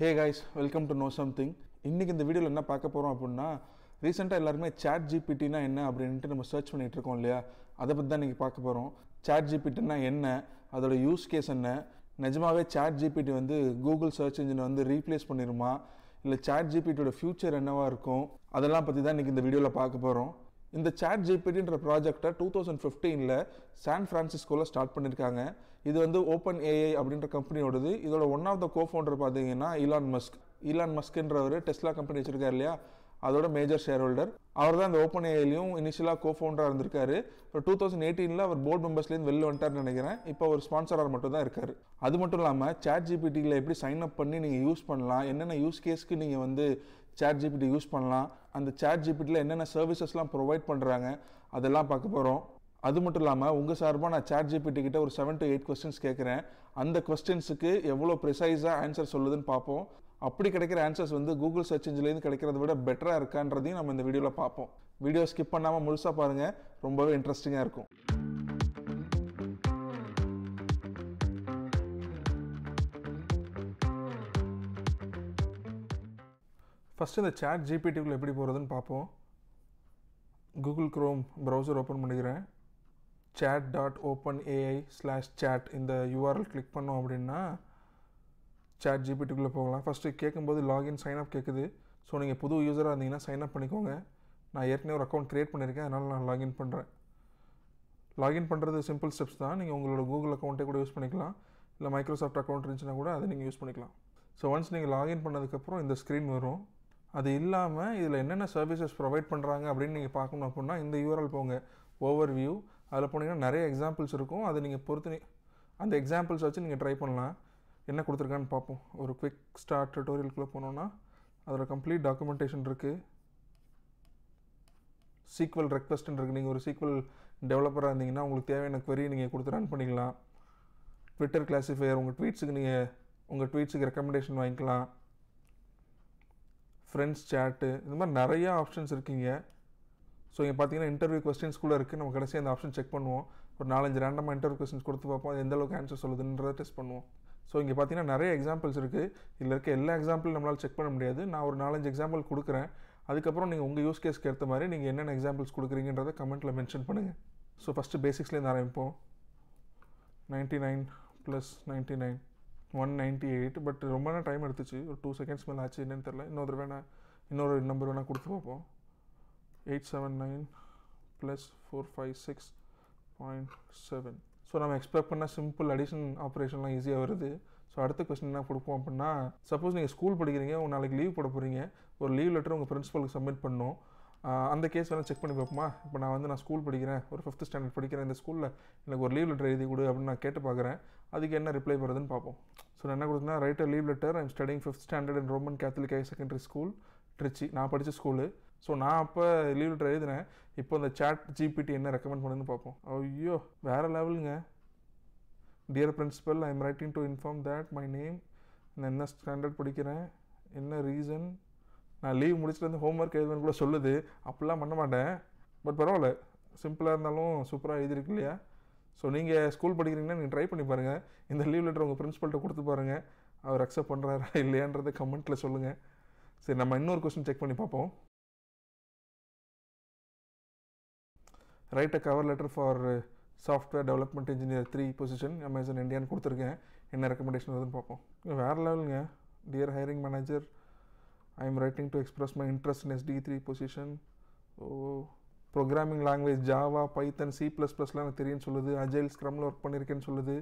Hey guys, welcome to Know Something. Innikku indha video la enna paakaporam appadina recent ah ellarume ChatGPT na enna appadinu nama search panniterkom illaya adha pathi dhaan neenga paakaporam. ChatGPT na enna adoda use case enna nijamave ChatGPT vandu Google search engine vandu replace panniruma illa ChatGPT oda future ennava irukum adella pathi dhaan neenga indha video la paakaporam. இந்த ChatGPT என்ற ப்ராஜெக்ட்டை 2015 San ஃப்ரான்சிஸ்கோவில் start பண்ணியிருக்காங்க. இது வந்து OpenAI அப்படின்ற கம்பெனியோடது. இதோட one of the cofounder பார்த்தீங்கன்னா ஈலான் மஸ்க்ன்றவர் டெஸ்லா கம்பெனி வச்சிருக்காரு இல்லையா, அதோட மேஜர் ஷேர் ஹோல்டர் அவர் தான். இந்த OpenAIலையும் இனிஷியலாக கோஃபவுண்டராக இருந்திருக்காரு. இப்போ 2018 அவர் போர்ட் மெம்பர்ஸ்லேருந்து வெளில வந்துட்டார்னு நினைக்கிறேன். இப்போ ஒரு ஸ்பான்சராக மட்டும் தான் இருக்கார். அது மட்டும் இல்லாமல் ChatGPTயில் எப்படி சைன் அப் பண்ணி நீங்கள் யூஸ் பண்ணலாம், என்னென்ன யூஸ் கேஸ்க்கு நீங்கள் வந்து ChatGPT யூஸ் பண்ணலாம், அந்த ChatGPTயில் என்னென்ன சர்வீசஸ்லாம் ப்ரொவைட் பண்ணுறாங்க அதெல்லாம் பார்க்க போகிறோம். அது மட்டும் இல்லாமல் உங்கள் சார்பாக நான் ChatGPT கிட்ட ஒரு 7 to 8 கொஸ்டின்ஸ் கேட்குறேன். அந்த கொஸ்டின்ஸுக்கு எவ்வளோ ப்ரிசைஸாக ஆன்சர் சொல்லுதுன்னு பார்ப்போம். அப்படி கிடைக்கிற ஆன்சர்ஸ் வந்து கூகுள் சர்ச் இன்ஜின்லேருந்து கிடைக்கிறத விட பெட்டராக இருக்கான்றதையும் நம்ம இந்த வீடியோவில் பார்ப்போம். வீடியோ ஸ்கிப் பண்ணாமல் முழுசாக பாருங்கள், ரொம்பவே இன்ட்ரெஸ்டிங்காக இருக்கும். ஃபஸ்ட்டு இந்த ChatGPTக்குள்ளே எப்படி போகிறதுன்னு பார்ப்போம். கூகுள் க்ரோம் ப்ரௌசர் ஓப்பன் பண்ணிக்கிறேன். chat.openai/chat இந்த யூஆர்எல் கிளிக் பண்ணோம் அப்படின்னா ChatGPTக்குள்ளே போகலாம். ஃபஸ்ட்டு கேட்கும்போது லாகின் சைன்அப் கேட்குது. ஸோ நீங்கள் புது யூஸராக இருந்தீங்கன்னா சைன்அப் பண்ணிக்கோங்க. நான் ஏற்கனவே ஒரு அக்கௌண்ட் க்ரியேட் பண்ணியிருக்கேன், அதனால் நான் லாகின் பண்ணுறேன். லாகின் பண்ணுறது சிம்பிள் ஸ்டெப்ஸ் தான். நீங்கள் உங்களோட கூகுள் அக்கௌண்ட்டே கூட யூஸ் பண்ணிக்கலாம், இல்லை மைக்ரோசாஃப்ட் அக்கௌண்ட் இருந்துச்சுன்னா கூட அதை நீங்கள் யூஸ் பண்ணிக்கலாம். ஸோ ஒன்ஸ் நீங்கள் லாகின் பண்ணதுக்கப்புறம் இந்த ஸ்க்ரீன் வரும். அது இல்லாமல் இதில் என்னென்ன சர்வீசஸ் ப்ரொவைட் பண்ணுறாங்க அப்படின்னு நீங்கள் பார்க்கணும் அப்படின்னா இந்த யூஆர்எல் போங்க, ஓவர் வியூ. அதில் போனீங்கன்னா நிறைய எக்ஸாம்பிள்ஸ் இருக்கும். அதை நீங்கள் பொறுத்து அந்த எக்ஸாம்பிள்ஸ் வச்சு நீங்கள் ட்ரை பண்ணலாம். என்ன கொடுத்துருக்கான்னு பார்ப்போம். ஒரு குவிக் ஸ்டார்ட் டுட்டோரியலுக்குள்ளே போனோன்னா அதில் கம்ப்ளீட் டாக்குமெண்டேஷன் இருக்குது. சீக்வல் ரெக்வெஸ்ட்னு இருக்குது. நீங்கள் ஒரு சீக்வல் டெவலப்பராக இருந்தீங்கன்னா உங்களுக்கு தேவையான குவரி நீங்கள் கொடுத்து ரன் பண்ணிக்கலாம். ட்விட்டர் கிளாஸிஃபையர் உங்கள் ட்வீட்ஸுக்கு ரெக்கமெண்டேஷன் வாங்கிக்கலாம். ஃப்ரெண்ட்ஸ் சேட்டு, இந்த மாதிரி நிறையா ஆப்ஷன்ஸ் இருக்குங்க. ஸோ இங்கே பார்த்தீங்கன்னா இன்டர்வியூ கொஸ்டின்ஸ் கூட இருக்குது. நம்ம கடைசியாக அந்த ஆப்ஷன் செக் பண்ணுவோம். ஒரு 4-5 ரேண்டமாக இன்டர்வியூ கொஸ்டின்ஸ் கொடுத்து பார்ப்போம், அது எந்தளவுக்கு ஆன்சர் சொல்லுதுன்றதை டெஸ்ட் பண்ணுவோம். ஸோ இங்கே பார்த்தீங்கன்னா நிறைய எக்ஸாம்பிள்ஸ் இருக்குது. இதில் இருக்க எல்லா எக்ஸாம்பிளும் நம்மளால் செக் பண்ண முடியாது. நான் ஒரு 4-5 எக்ஸாம்பிள் கொடுக்குறேன். அதுக்கப்புறம் நீங்கள் உங்கள் யூஸ் கேஸ்க்கு ஏற்ற மாதிரி நீங்கள் என்னென்ன எக்ஸாம்பிள்ஸ் கொடுக்குறீங்கன்றதை கமெண்ட்டில் மென்ஷன் பண்ணுங்கள். ஸோ ஃபஸ்ட்டு பேசிக்ஸ்லேருந்து ஆரம்பிப்போம். 99 + 99 198, பட் ரொம்ப நேரம் டைம் எடுத்துச்சு. ஒரு 2 செகண்ட்ஸ் மேலே ஆச்சு, என்னென்னு தெரில. இன்னொரு நம்பர் வேணால் கொடுத்து பார்ப்போம். 879 + 456.7. ஸோ நம்ம எக்ஸ்பெக்ட் பண்ணால் சிம்பிள் அடிஷன் ஆப்ரேஷன்லாம் ஈஸியாக வருது. ஸோ அடுத்த கொஸ்டின் என்ன கொடுப்போம் அப்படின்னா, சப்போஸ் நீங்கள் ஸ்கூல் படிக்கிறீங்க, உங்கள் நாளைக்கு லீவ் போட போகிறீங்க, ஒரு லீவ் லெட்டர் உங்கள் பிரின்ஸ்பலுக்கு சப்மிட் பண்ணணும். அந்த கேஸ் வேணால் செக் பண்ணி பார்ப்போமா. இப்போ நான் ஸ்கூல் படிக்கிறேன், ஒரு 5th ஸ்டாண்டர்ட் படிக்கிறேன், இந்த ஸ்கூலில் எனக்கு ஒரு லீவ் லெட்டர் எழுதி கொடு அப்படின்னு நான் கேட்டு பார்க்குறேன். அதுக்கு என்ன ரிப்ளை வருதுன்னு பார்ப்போம். ஸோ நான் என்ன கொடுத்தேன்னா, write a leave letter, I'm studying 5th standard in Roman Catholic high secondary school, Trichy. நான் படித்த ஸ்கூலு. ஸோ நான் அப்போ லீவ் லெட்டர் எழுதினேன். இப்போ இந்த ChatGPT என்ன ரெக்கமெண்ட் பண்ணுதுன்னு பார்ப்போம். ஐயோ வேறு லெவலுங்க. Dear principal, I am writing to inform that my name, நான் என்ன ஸ்டாண்டர்ட் படிக்கிறேன், என்ன ரீசன், நான் லீவ் முடிச்சுட்டு ஹோம் ஒர்க் எழுதுன்னு கூட சொல்லுது. அப்படிலாம் பண்ண மாட்டேன், பட் பரவாயில்ல, சிம்பிளாக இருந்தாலும் சூப்பராக எழுதிருக்கு இல்லையா. ஸோ நீங்கள் ஸ்கூல் படிக்கிறீங்கன்னா நீங்கள் ட்ரை பண்ணி பாருங்கள். இந்த லீவ் லெட்டர் உங்கள் பிரின்ஸ்பல்கிட்ட கொடுத்து பாருங்கள், அவர் அக்செப்ட் பண்ணுறாரா இல்லையான்றதை கமெண்ட்டில் சொல்லுங்கள். சரி, நம்ம இன்னொரு கொஸ்டின் செக் பண்ணி பார்ப்போம். Write a cover letter for software development engineer 3 position Amazon இண்டியான்னு கொடுத்துருக்கேன். என்ன ரெக்கமெண்டேஷன் வருதுன்னு பார்ப்போம். வேறு லெவலுங்க. Dear hiring manager, I am writing to express my interest in SD3 position. Oh, programming language Java, Python, C++லாம் எனக்கு தெரியும்னு சொல்லுது. Agile, Scrumல ஒர்க் பண்ணியிருக்கேன்னு சொல்லுது.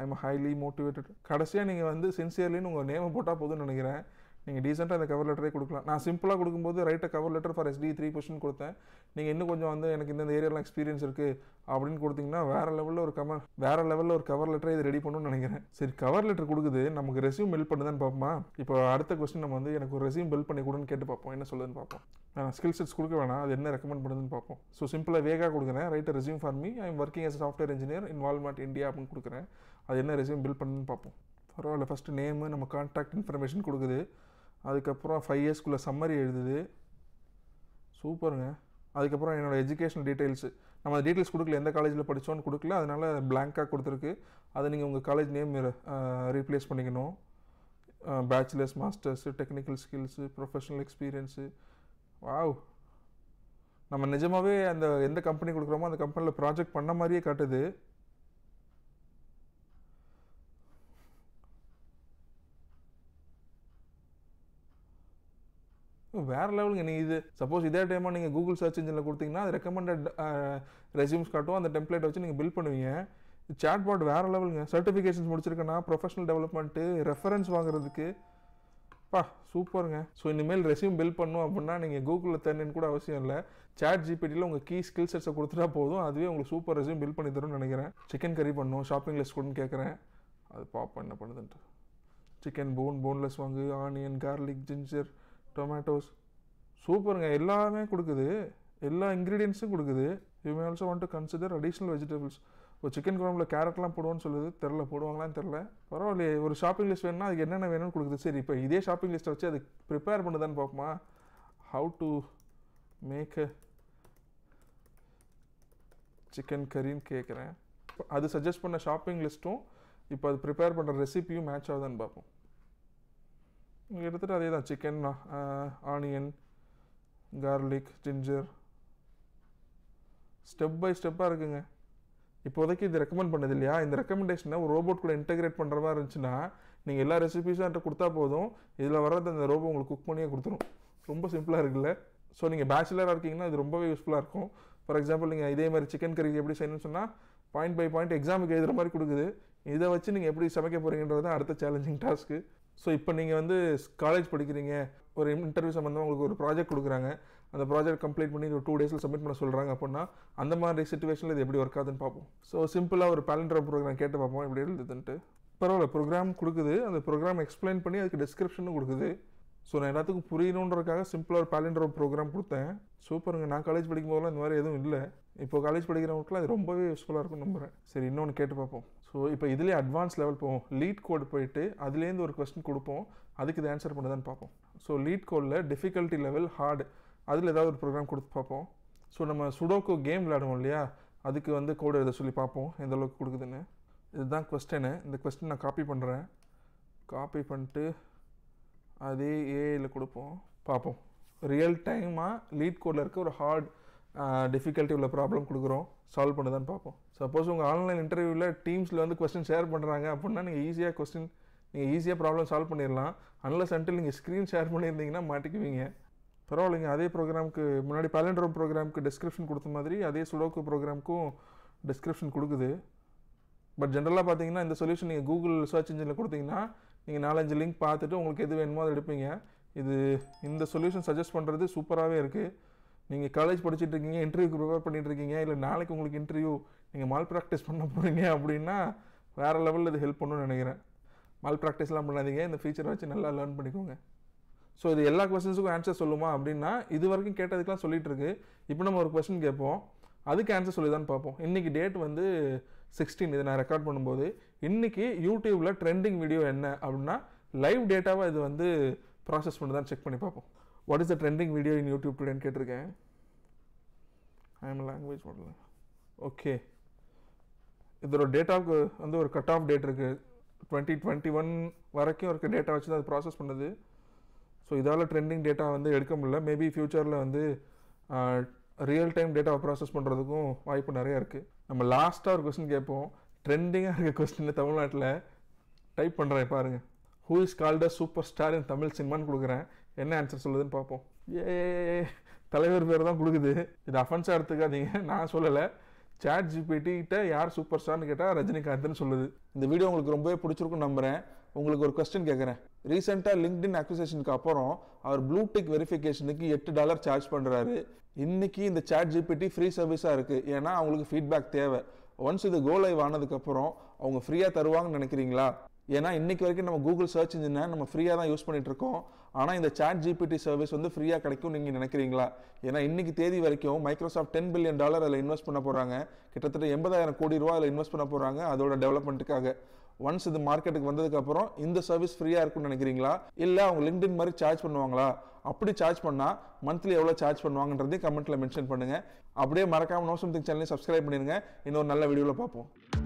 I am highly motivated. கடைசியாக நீங்கள் வந்து சின்சியர்லின்னு உங்கள் நேமை போட்டால் போதும்னு நினைக்கிறேன். நீங்கள் டீசெண்டாக அந்த கவர் லெட்டரே கொடுக்கலாம். நான் சிம்பிளாக கொடுக்கும்போது write a cover letter for SD3 position கொடுத்தேன். நீங்கள் இன்னும் கொஞ்சம் வந்து எனக்கு இந்த ஏரியாலாம் எக்ஸ்பீரியன்ஸ் இருக்குது அப்படின்னு கொடுத்தீங்கன்னா வேறு லெவலில் ஒரு கவர் லெட்டரை இது ரெடி பண்ணணும்னு நினைக்கிறேன். சரி, கவர் லெட்டர் கொடுக்குது, நமக்கு ரெஸ்யூம் பில்ட் பண்ணுதான்னு பார்ப்போமா. இப்போ அடுத்த கொஸ்டின் நம்ம வந்து எனக்கு ஒரு ரெஸ்யூம் பில்ட் பண்ணி கொடுன்னு கேட்டு பார்ப்போம், என்ன சொல்லுதுன்னு பார்ப்போம். நான் ஸ்கில் செட்ஸ் கொடுக்க வேணாம், அது என்ன ரெக்கமெண்ட் பண்ணுதுன்னு பார்ப்போம். ஸோ சிம்பிளாக வேகாக கொடுக்குறேன். Write a resume for me, I am working as software engineer in Walmart India அப்படின்னு கொடுக்குறேன். அது என்ன ரெஸ்யூம் பில்ட் பண்ணுன்னு பார்ப்போம். பரவாயில்ல, ஃபஸ்ட்டு நேமு, நம்ம கான்டாக்ட் இன்ஃபர்மேஷன் கொடுக்குது. அதுக்கப்புறம் 5 இயர்ஸ்க்குள்ளே சம்மரி எழுதுது. சூப்பருங்க. அதுக்கப்புறம் என்னோடய எஜுகேஷன் டீட்டெயில்ஸு, நம்ம டீட்டெயில்ஸ் கொடுக்கல, எந்த காலேஜில் படித்தோன்னு கொடுக்கல, அதனால் பிளாங்காக கொடுத்துருக்கு. அதை நீங்கள் உங்கள் காலேஜ் நேம் ரீப்ளேஸ் பண்ணிக்கணும். bachelor's, master's, technical skills, professional experience. Wow! We have the company the project. Where level suppose this time you Google search engine recommended resumes and the template build pannuveenga chatbot where level certifications professional development reference super nga. So email resume build pannu Google ChatGPT la unga key skill sets super resume build panni chicken curry pannu shopping list chicken boneless onion garlic ginger tomatoes. Super, all ingredients. You may also want to consider additional vegetables. Chicken kuramla carrot la poduvanu soludhu therla poduvangalaanu therla paravalle oru shopping list venna adhu enna venum kodukudhu seri ipo idhe shopping list vechi adhu prepare pannudhaan paapoma how to make a chicken curry nu kekren adhu suggest panna shopping list um ipo adhu prepare pandra recipe um match avudhaan paapom. We have the chicken, onion, garlic, ginger. Step by step. Now, if you recommend this recommendation, you can integrate the robot. You can cook all recipes and cook the robot. It's simple. So, if you are a bachelor, it's useful. For example, if you have chicken curry, you can do point by point exam. This is a challenging task. So இப்போ நீங்க வந்து college படிக்கிறீங்க ஒரு interview சம்பந்தமா உங்களுக்கு ஒரு project கொடுக்கறாங்க அந்த ப்ராஜெக்ட் கம்ப்ளீட் பண்ணி 2 டேஸ்ல சப்மிட் பண்ண சொல்றாங்க அப்படினா அந்த மாதிரி சிச்சுவேஷன்ல இது எப்படி வர்க் ஆகுதுன்னு பாப்போம். சோ சிம்பிளா ஒரு பாலிண்ட்ரோம் புரோகிராம் கேட்டு பாப்போம் எப்படி எழுதுதுன்னு. பரவாயில்லை புரோகிராம் கொடுக்குது அந்த புரோகிராம் எக்ஸ்பிளைன் பண்ணி அதுக்கு டிஸ்கிரிப்ஷனும் கொடுக்குது. சோ நான் எல்லாத்துக்கும் புரியணும்ன்றதுக்காக சிம்பிளா ஒரு பாலிண்ட்ரோம் புரோகிராம் கொடுத்தேன். சூப்பர்ங்க நான் காலேஜ் படிக்கும் போதெல்லாம் இந்த மாதிரி எதுவும் இல்ல. இப்போ காலேஜ் படிக்கிறவங்களுக்கு அது ரொம்பவே யூஸ்ஃபுல்லா இருக்கும் நம்புறேன். சரி இன்னொன்னு கேட்டு பாப்போம். சோ இப்போ இதுலயே அட்வான்ஸ் லெவல் போவோம். லீட் கோட் போயிடு அதுல இருந்து ஒரு क्वेश्चन கொடுப்போம். அதுக்கு இது ஆன்சர் பண்ணதான்னு பாப்போம். சோ லீட் கோட்ல டிஃபிகல்ட்டி லெவல் ஹார்ட் அதுல ஏதாவது ஒரு புரோகிராம் கொடுத்து பாப்போம். சோ நம்ம சுடோகோ கேம் விளையாடுவோம் இல்லையா அதுக்கு வந்து கோட் எழுத சொல்லி பாப்போம் எந்த அளவுக்கு கொடுக்குதுன்னு. இதுதான் क्वेश्चन. இந்த क्वेश्चन நான் காப்பி பண்றேன். காப்பி பண்ணிட்டு அதே ஏல கொடுப்போம். பாப்போம். ரியல் டைமா லீட் கோட்ல இருக்க ஒரு hard difficulty problem kudukurom solve pannudan paapom. Suppose unga online interview la teams la vandu question share pandranga appadina neenga easy ah question neenga easy ah problem solve panniralam unless until neenga screen share pannirndinga maatikuvinga. Paravalenga adhe program ku munadi palindrome program ku description kodutha madiri adhe sudoku program ku description kodukudhu. But generally pathina indha solution neenga Google search engine la koduthinga neenga 4-5 link paathittu ungalku edhu venuma adhu edupinga. Idu indha solution suggest pandradhu super ah irukku. நீங்க college படிச்சிட்டு இருக்கீங்க இன்டர்வியூக்கு ப்ரிபெயர் பண்ணிட்டு இருக்கீங்க இல்ல நாளைக்கு உங்களுக்கு interview நீங்க மால் பிராக்டீஸ் பண்ண போறீங்க அப்படினா வேற லெவல்ல இது ஹெல்ப் பண்ணும்னு நினைக்கிறேன். மால் பிராக்டீஸ்லாம் பண்ணாதீங்க இந்த ஃபீச்சர் வச்சு நல்லா லேர்ன் பண்ணிக்கோங்க. சோ இது எல்லா क्वेश्चंसக்கும் ஆன்சர் சொல்லுமா அப்படினா இது வரைக்கும் கேட்டதுக்கெல்லாம் சொல்லிட்டு இருக்கு. இப்போ நம்ம ஒரு क्वेश्चन கேட்போம். அதுக்கு ஆன்சர் சொல்லுதான் பாப்போம். இன்னைக்கு டேட் வந்து 16 இத நான் ரெக்கார்ட் பண்ணும்போது இன்னைக்கு YouTubeல ட்ரெண்டிங் வீடியோ என்ன அப்படினா லைவ் டேட்டாவை இது வந்து process பண்ணுதான் செக் பண்ணி பாப்போம். What is the trending video in YouTube today? I am a language model. Okay. There is a data and a cutoff date. 2021 data is processed. So, this is trending data. Maybe future real time data process. Last question trending question type. Who is called a superstar in Tamil cinema nu kudukuren enna answer solludunu paapom. Yay thalaivar vera dhaan kudukudhu idu offense eduthukaadinga na sollala chat gpt kitta yaar superstar nu ketta Rajinikanth nu solludhu. Indha video ungalku rombae pidichirukku nambren ungalku or question kekuren. Recent ah LinkedIn acquisition ku appuram avar blue tick verification ku $8 charge pandraru. Inniki indha chat gpt free service ah irukku ena avangalukku feedback theva. Once idu go live aanadukku appuram avanga free ah tharuvaanga nenikringa. ஏனா இன்னைக்கு வரைக்கும் நம்ம Google search engine நம்ம ஃப்ரீயா தான் use பண்ணிட்டு இருக்கோம். ஆனா இந்த chat gpt சர்வீஸ் வந்து ஃப்ரீயா கிடைக்கும் நீங்க நினைக்கிறீங்களா? ஏனா இன்னைக்கு தேதி வரைக்கும் Microsoft $10 billion அதுல இன்வெஸ்ட் பண்ண போறாங்க. கிட்டத்தட்ட 80000 கோடி ரூபாய் அதுல இன்வெஸ்ட் பண்ண போறாங்க அதோட டெவலப்மென்ட்காக. Once இது மார்க்கெட்டுக்கு வந்ததுக்கு அப்புறம் இந்த சர்வீஸ் ஃப்ரீயா இருக்கும்னு நினைக்கிறீங்களா? இல்ல அவங்க LinkedIn மாதிரி சார்ஜ் பண்ணுவாங்களா? அப்படி சார்ஜ் பண்ணா मंथலி எவ்வளவு சார்ஜ் பண்ணுவாங்கன்றதை கமெண்ட்ல மென்ஷன் பண்ணுங்க. அப்படியே மறக்காம நோ சம்திங் சேனலை Subscribe பண்ணிருங்க. இன்னொரு நல்ல வீடியோல பாப்போம்.